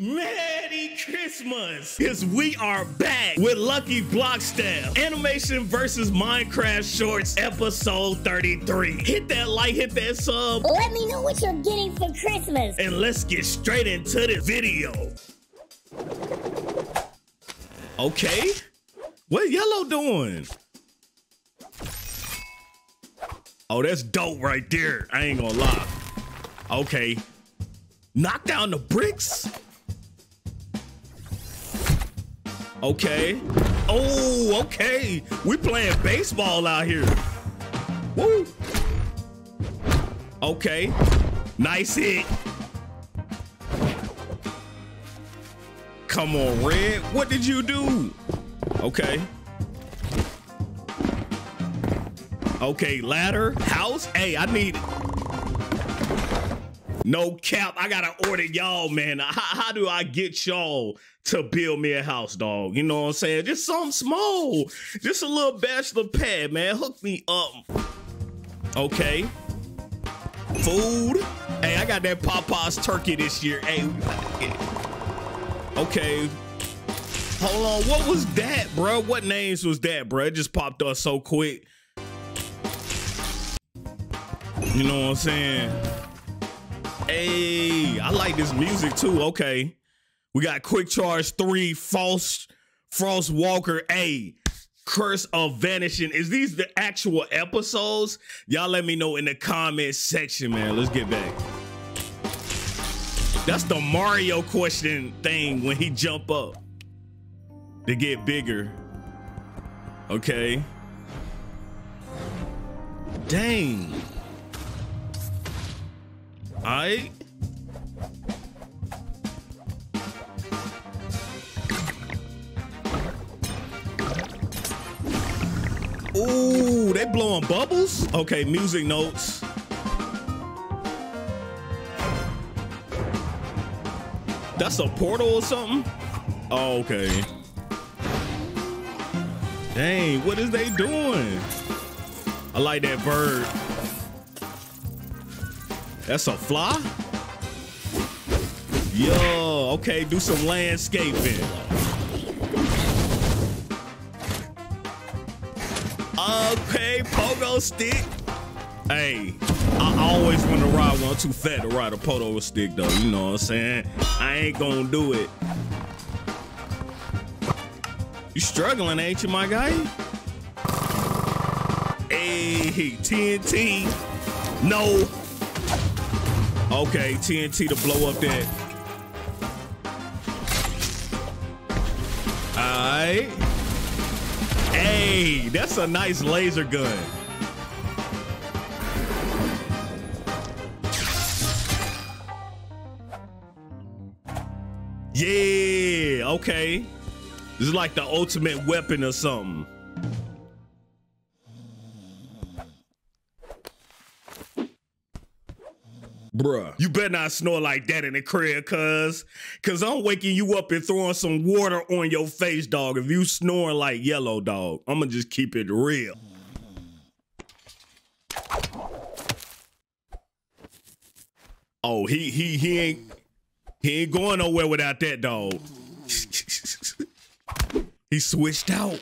Merry Christmas, because we are back with Lucky Block Staff, Animation vs. Minecraft Shorts, episode 33. Hit that like, hit that sub. Let me know what you're getting for Christmas. And let's get straight into this video. Okay. What's Yellow doing? Oh, that's dope right there. I ain't gonna lie. Okay. Knock down the bricks? Okay. Oh, okay. We playing baseball out here. Woo. Okay. Nice hit. Come on, Red. What did you do? Okay. Okay, ladder, house. Hey, I need it. No cap, I gotta order y'all, man. How do I get y'all to build me a house, dog? You know what I'm saying? Just something small. Just a little bachelor pad, man. Hook me up. Okay. Food. Hey, I got that Popeye's turkey this year. Hey, we gotta get it. Okay. Hold on. What was that, bro? What names was that, bro? It just popped up so quick. You know what I'm saying? Hey, I like this music too. Okay. We got Quick Charge 3, Frost Walker, a Curse of Vanishing. Is these the actual episodes? Y'all let me know in the comment section, man. Let's get back. That's the Mario question thing when he jump up to get bigger. Okay. Dang. All right. Ooh, they blowing bubbles? Okay, music notes. That's a portal or something? Oh, okay. Dang, what is they doing? I like that bird. That's a fly? Yo, okay, do some landscaping. Okay, pogo stick. Hey, I always want to ride one. I'm too fat to ride a pogo stick, though. You know what I'm saying? I ain't gonna do it. You struggling, ain't you, my guy? Hey, TNT. No. Okay, TNT to blow up that. All right. Hey, that's a nice laser gun. Yeah, okay. This is like the ultimate weapon or something. Bruh, you better not snore like that in the crib, cause I'm waking you up and throwing some water on your face, dog. If you snoring like Yellow, dog, I'ma just keep it real. Oh, he ain't going nowhere without that, dog. He switched out.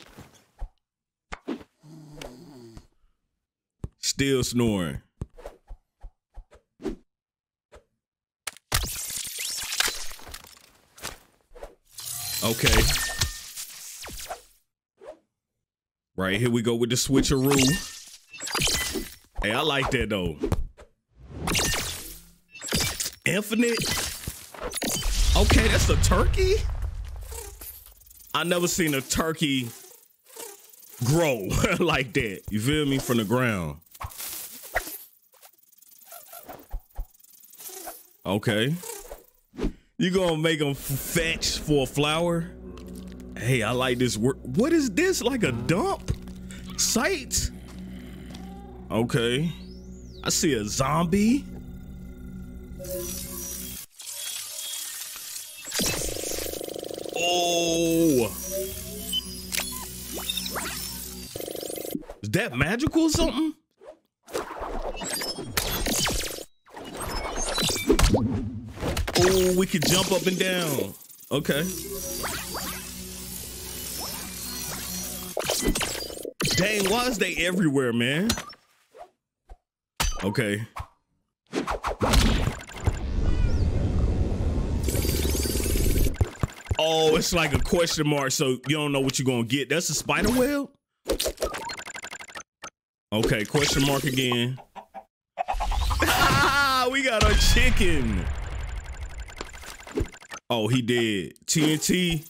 Still snoring. Okay. Right, here we go with the switcheroo. Hey, I like that though. Infinite. Okay, that's a turkey? I never seen a turkey grow like that. You feel me? From the ground. Okay. You gonna make them fetch for a flower? Hey, I like this work. What is this? Like a dump site? Okay. I see a zombie. Oh. Is that magical or something? Oh, we could jump up and down. Okay. Dang, why is they everywhere, man? Okay. Oh, it's like a question mark, so you don't know what you're gonna get. That's a spider web? Okay, question mark again. Ah, we got our chicken. Oh, he dead. TNT.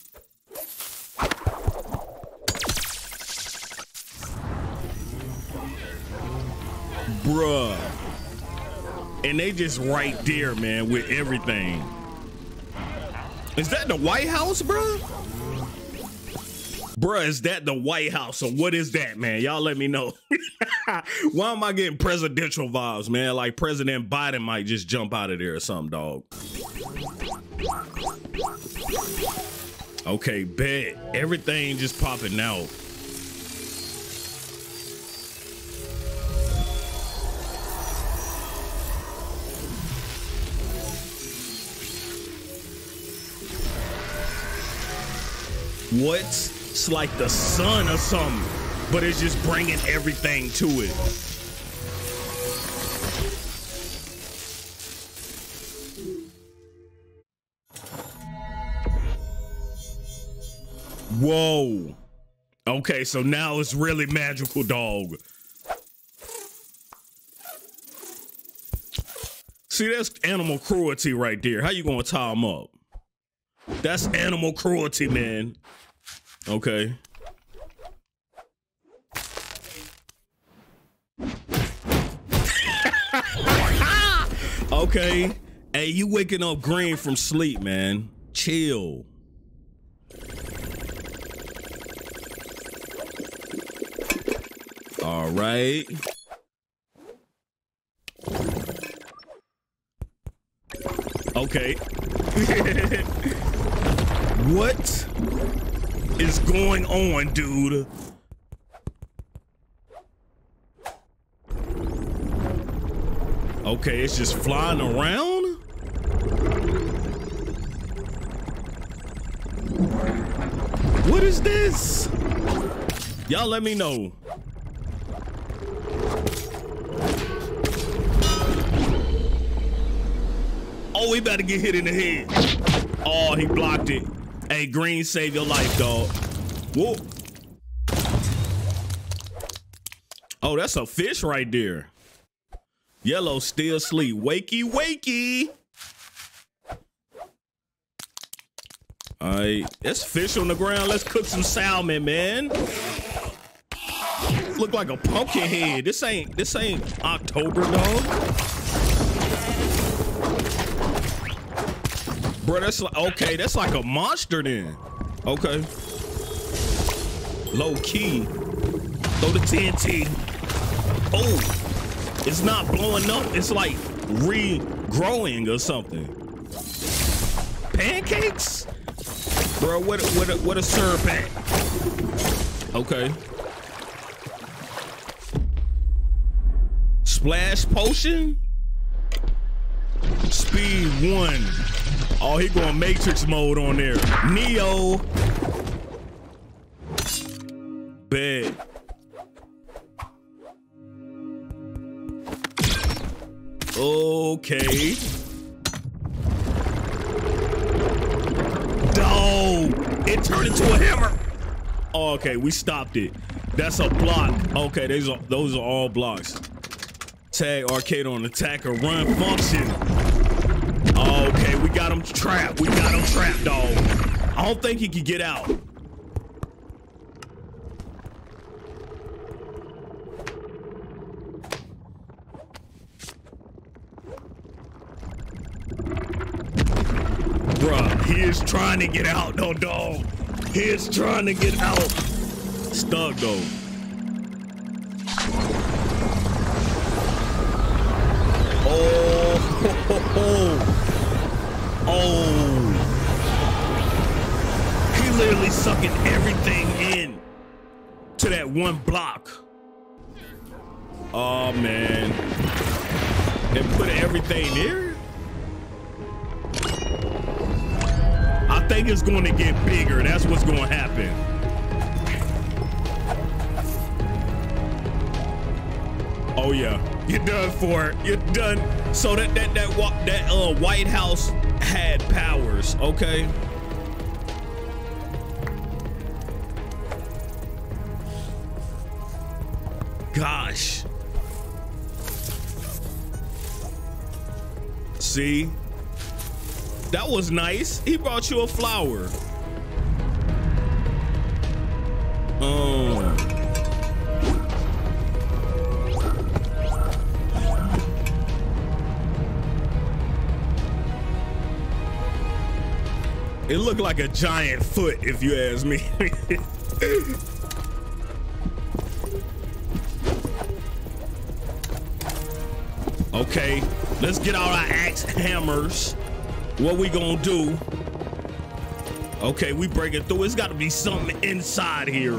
Bruh. And they just right there, man, with everything. Is that the White House, bruh? Bruh, is that the White House or what is that, man? Y'all let me know. Why am I getting presidential vibes, man? Like President Biden might just jump out of there or something, dog. Okay, bet. Everything just popping out. What? It's like the sun or something, but it's just bringing everything to it. Whoa. Okay, so now it's really magical, dog. See, that's animal cruelty right there. How you gonna tie them up? That's animal cruelty, man. Okay. Okay. Hey, you waking up green from sleep, man. Chill. All right. Okay. What is going on, dude? Okay, it's just flying around? What is this? Y'all let me know. Oh, we about to get hit in the head. Oh, he blocked it. Hey, green, save your life, dog. Whoa. Oh, that's a fish right there. Yellow still asleep. Wakey, wakey. All right, that's fish on the ground. Let's cook some salmon, man. Look like a pumpkin head. This ain't October, dog. Bro, that's like, okay, that's like a monster then. Okay. Low key. Throw the TNT. Oh, it's not blowing up. It's like regrowing or something. Pancakes? Bro, what a surpack. Okay. Splash potion? Speed 1. Oh, he going Matrix mode on there. Neo. Bed. Okay. Oh, it turned into a hammer. Oh, okay, we stopped it. That's a block. Okay, those are all blocks. Tag, arcade on attack, or run function. Okay, we got him trapped. We got him trapped, dog. I don't think he could get out. Bruh, he is trying to get out, though, dog. He is trying to get out. Stuck, though. Oh, ho, ho, ho. Oh, he literally sucking everything in to that one block. Oh, man. And put everything there? think it's going to get bigger. That's what's going to happen. Oh yeah, you're done for it. You're done. So that White House had powers. Okay. Gosh. See, that was nice. He brought you a flower. It looked like a giant foot, if you ask me. Okay, let's get out our axe hammers. What we gonna do? Okay, we breaking through. It's gotta be something inside here.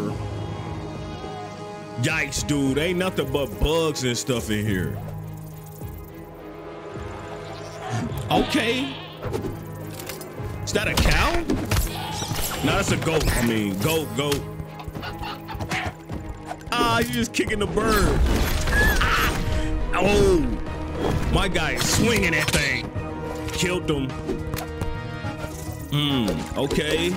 Yikes, dude, ain't nothing but bugs and stuff in here. Okay. Is that a cow? No, that's a goat. I mean, goat. Ah, you're just kicking the bird. Ah! Oh, my guy is swinging that thing. Killed him. Okay.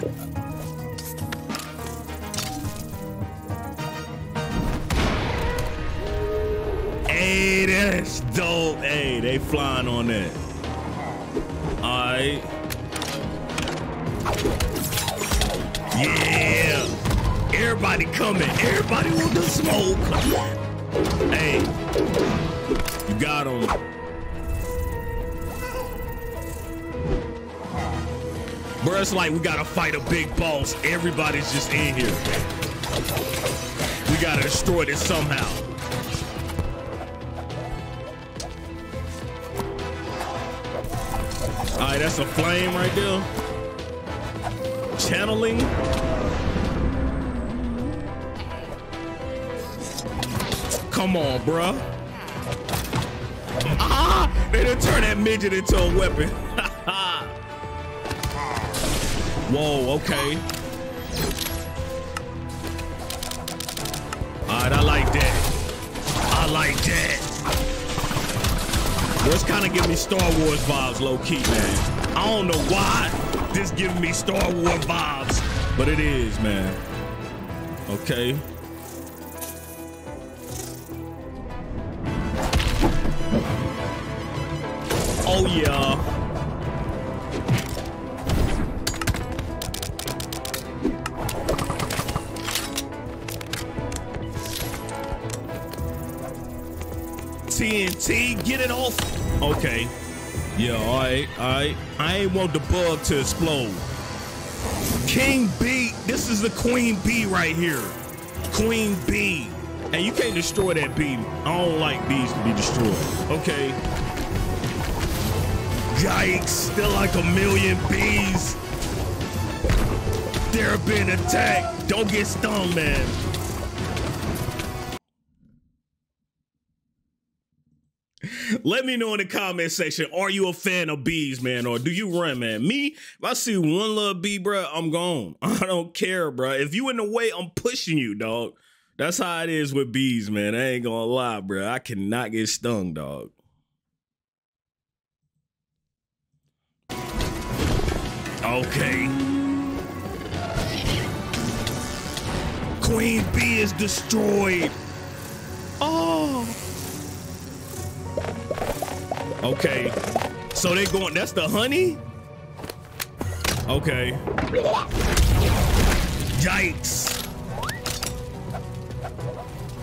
Hey, that's dope. Hey, they flying on that. All right. Yeah, everybody coming. Everybody want the smoke. Hey, you got him. Bro, it's like we gotta fight a big boss. Everybody's just in here. We gotta destroy this somehow. All right, that's a flame right there. Channeling. Come on, bruh. Ah, they done turned that midget into a weapon. Whoa, okay. All right, I like that. I like that. Well, it's kind of giving me Star Wars vibes, low key, man. I don't know why. This giving me Star Wars vibes, but it is, man. Okay. Oh yeah. TNT, get it off. Okay. Yeah, all right. I ain't want the bug to explode. King Bee, this is the Queen Bee right here. Queen Bee. And you can't destroy that bee. I don't like bees to be destroyed. Okay. Yikes, they're like a million bees. They're being attacked. Don't get stung, man. Let me know in the comment section, are you a fan of bees, man? Or do you run, man? Me, if I see one little bee, bro, I'm gone. I don't care, bro. If you in the way, I'm pushing you, dog. That's how it is with bees, man. I ain't gonna lie, bro. I cannot get stung, dog. Okay. Queen Bee is destroyed. Oh. Okay, so they going, that's the honey? Okay. Yikes.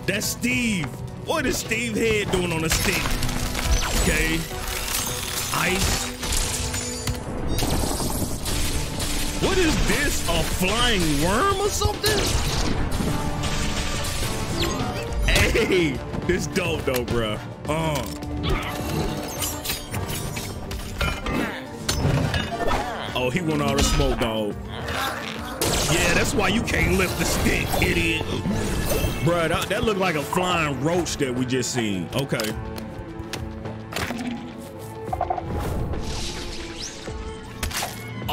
That's Steve. What is Steve head doing on a stick? Okay. Ice. What is this, a flying worm or something? Hey, this dope though, bruh. Oh, he went all the smoke, dog. Yeah, that's why you can't lift the stick, idiot. Bruh, that looked like a flying roach that we just seen. Okay.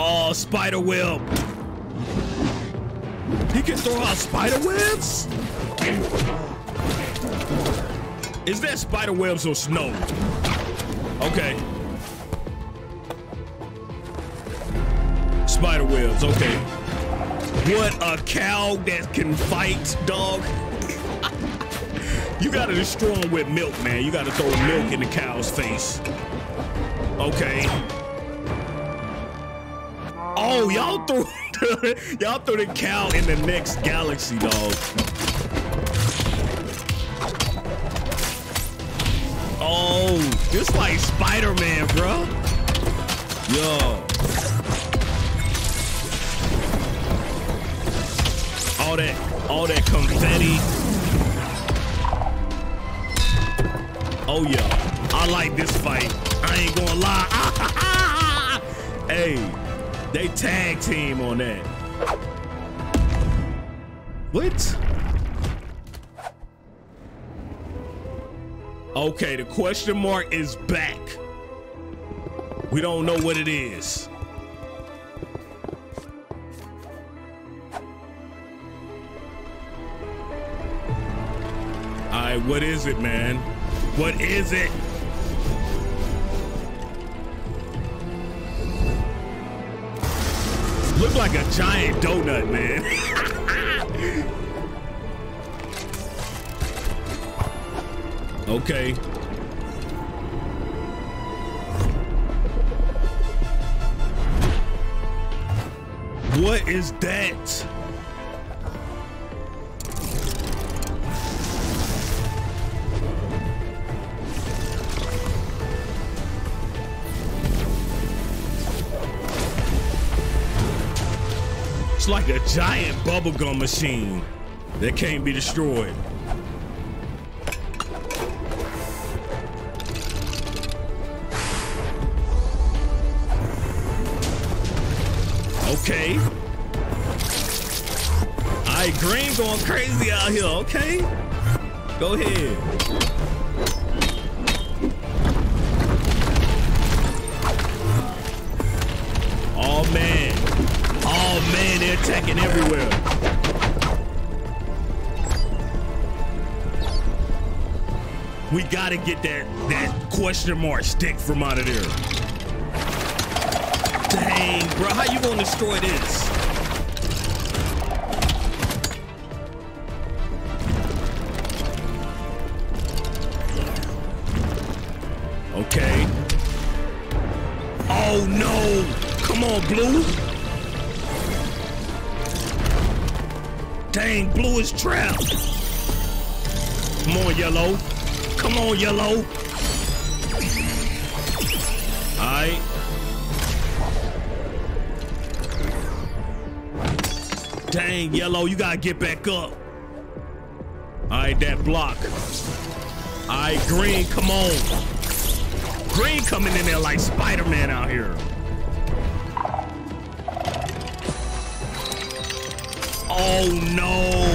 Oh, spider web. He can throw out spider webs? Is that spider webs or snow? Okay. Spider webs, okay. What a cow that can fight, dog. You gotta destroy him with milk, man. You gotta throw milk in the cow's face. Okay. Oh, y'all threw the cow in the next galaxy, dog. Oh, this like Spider-Man, bro. Yo. All that confetti. Oh yeah, I like this fight. I ain't gonna lie. Hey, they tag team on that. What? Okay, the question mark is back. We don't know what it is. All right, what is it, man? What is it? Look like a giant donut, man. Okay. What is that? It's like a giant bubblegum machine that can't be destroyed. Okay. All right, green going crazy out here, okay? Go ahead. Man, they're attacking everywhere. We gotta get that question mark stick from out of there. Dang, bro, how you gonna destroy this? Okay. Oh no! Come on, Blue. Dang, Blue is trapped. Come on, Yellow. Come on, Yellow. All right. Dang, Yellow, you gotta get back up. All right, that block. All right, Green, come on. Green coming in there like Spider-Man out here. Oh no!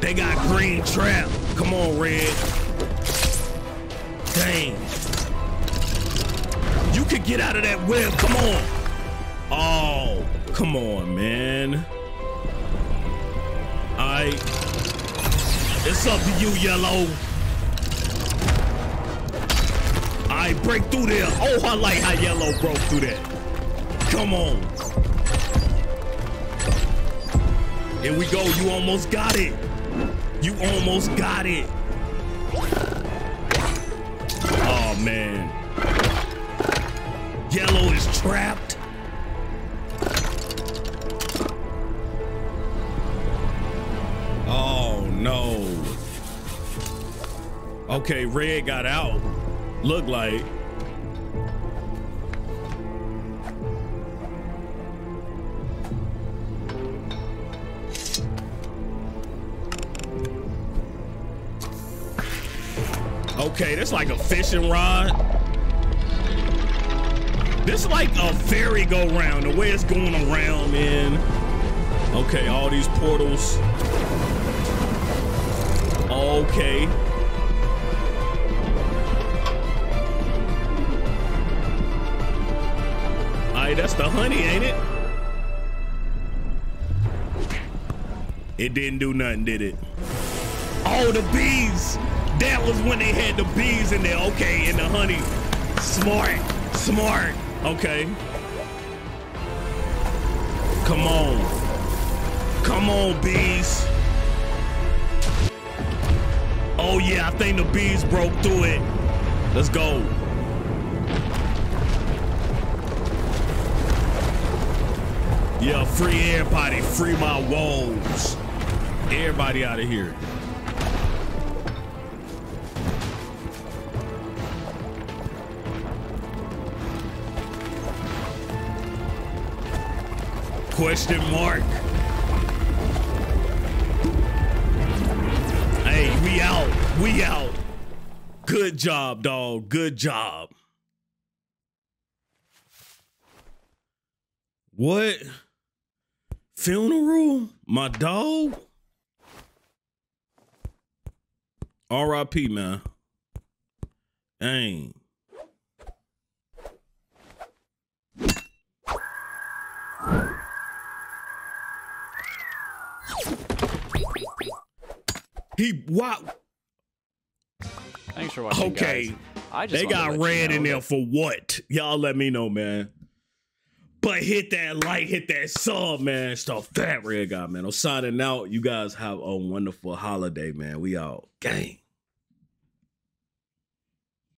They got Green trap. Come on, Red. Dang. You could get out of that web. Come on. Oh, come on, man. All right. It's up to you, Yellow. All right, break through there. Oh, I like how Yellow broke through that. Come on. Here we go, you almost got it. You almost got it. Oh man. Yellow is trapped. Oh no. Okay, Red got out. Look like. Okay, that's like a fishing rod. This is like a merry-go-round, the way it's going around, man. Okay, all these portals. Okay. All Aye, that's the honey, ain't it? It didn't do nothing, did it? Oh, the bees. That was when they had the bees in there. Okay, and the honey. Smart, smart. Okay. Come on. Come on, bees. Oh yeah, I think the bees broke through it. Let's go. Yeah, free everybody, free my wolves. Everybody out of here. Question mark. Hey, we out, we out. Good job, dog, good job. What? Funeral? My dog? R.I.P., man. Dang. He, wow. Thanks for watching, okay. Guys. They got red in there for what? Y'all let me know, man. But hit that like, hit that sub, man. It's the Fat Red Guy, man. I'm signing out. You guys have a wonderful holiday, man. We all gang.